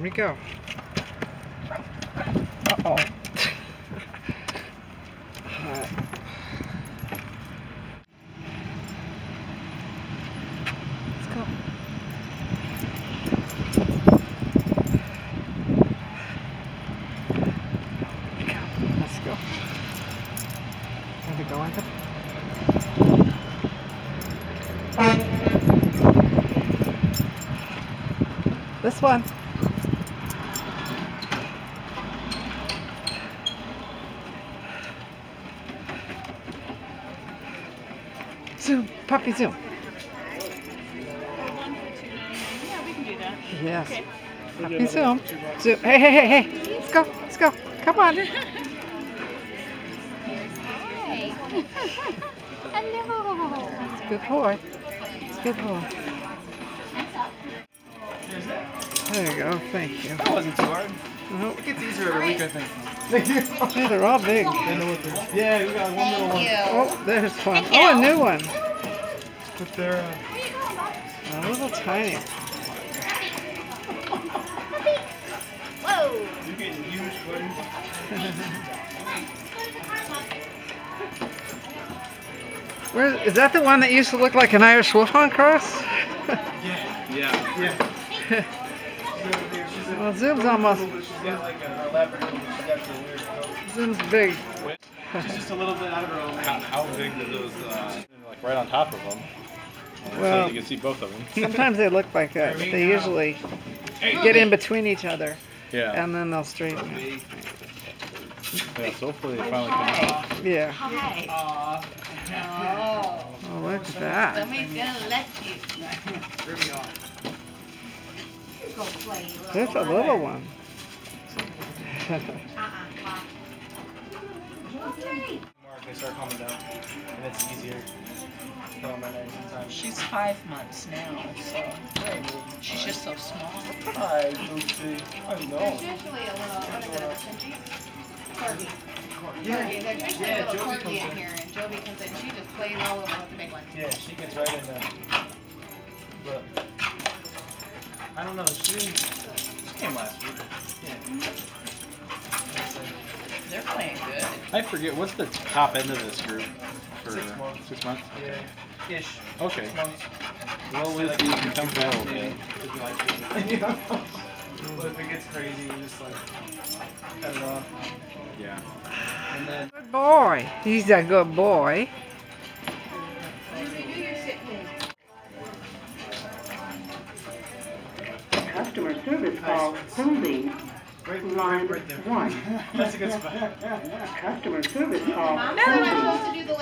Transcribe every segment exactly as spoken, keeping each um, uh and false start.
Here we go. Uh-oh. This one. Zoom, puppy zoom. Yeah, we can do that. Yes. Okay. Puppy zoom. Zoom. Hey, hey, hey, hey. Let's go. Let's go. Come on. Hey. Hello. It's a good boy. It's a good boy. There you go, thank you. That wasn't too hard. Nope. It gets easier every week, I think. Yeah, they're all big. Yeah, we got one thank little you. One. Oh, there's one. Oh, a new one. But they're uh, a little tiny. Whoa! You get huge buttons. Where is that the one that used to look like an Irish Wolfhound cross? Yeah, yeah, yeah. Well, Zoom's almost. Zoom's big. She's just a little bit out of her own. How big are those? Uh, like right on top of them. Well, so you can see both of them. Sometimes they look like that, but they usually get in between each other. Yeah. And then they'll straighten it. Yeah, so hopefully it finally comes off. Yeah. Hi. Oh, look at that. Somebody's gonna let you. Here we are. That's a little one. They start calming down, and it's easier. She's five months now, so she's just so small. Hi, Lucy. I know. There's usually a little, what is it, a Corby. Yeah, there's usually a little Corby in here, and Joby comes in. She just plays all over with the big ones. Yeah, she gets right in there. Look. I don't know, she, she came last week. Yeah. Mm-hmm. They're playing good. I forget, what's the top end of this group? For six months. Six months? Okay. Yeah. Ish. Okay. Six months. Well, Lizzie like, can come down a little bit. But if it gets crazy, we're just like, cut it off. Yeah. And then... Good boy. He's a good boy. Customer service call holding line one. That's a good spot. Customer service call holding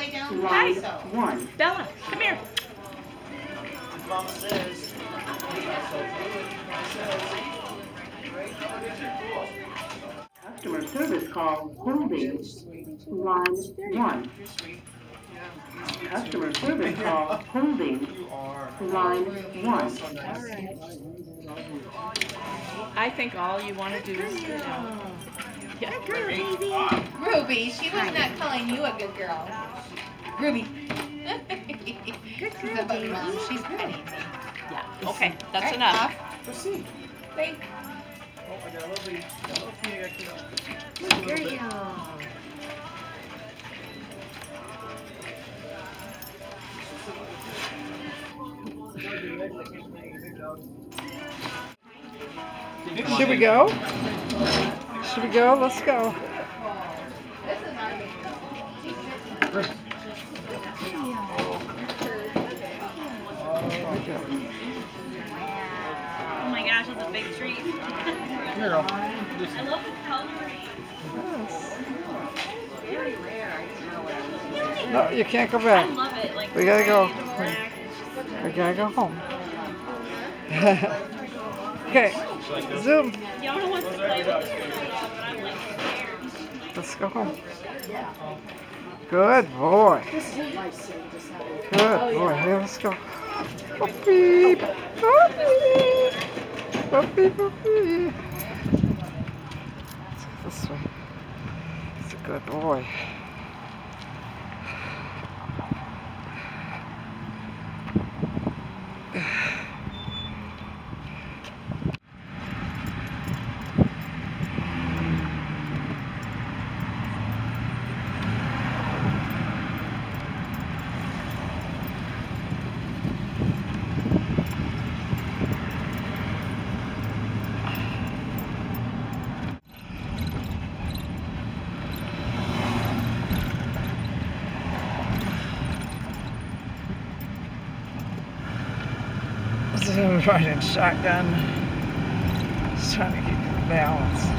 line one. Bella, come here. Mama says. Customer service call holding line one. Customer service call holding line one. I think all you want to do is good girl. Yeah. Good girl, baby. Ruby, she was not calling you a good girl. Ruby. Good girl, she's a baby. Mom. She's pretty. Yeah. Okay, that's right. Enough. Proceed. Thank. Oh, I got a little bit. Good girl. Bit. Should we go? Should we go? Let's go. Oh my gosh, that's a big treat. Girl. I love the color. Yes. It's very rare. No, you can't go back. I love it. Like, we gotta go. We gotta go home. Okay, Zoom. Yana wants to play with us, but I'm like scared. Let's go home. Good boy. Good boy. Hey, let's go. Puppy, puppy, puppy, puppy. Let's go this way. It's a good boy. This is a riding shotgun. Just trying to keep the balance.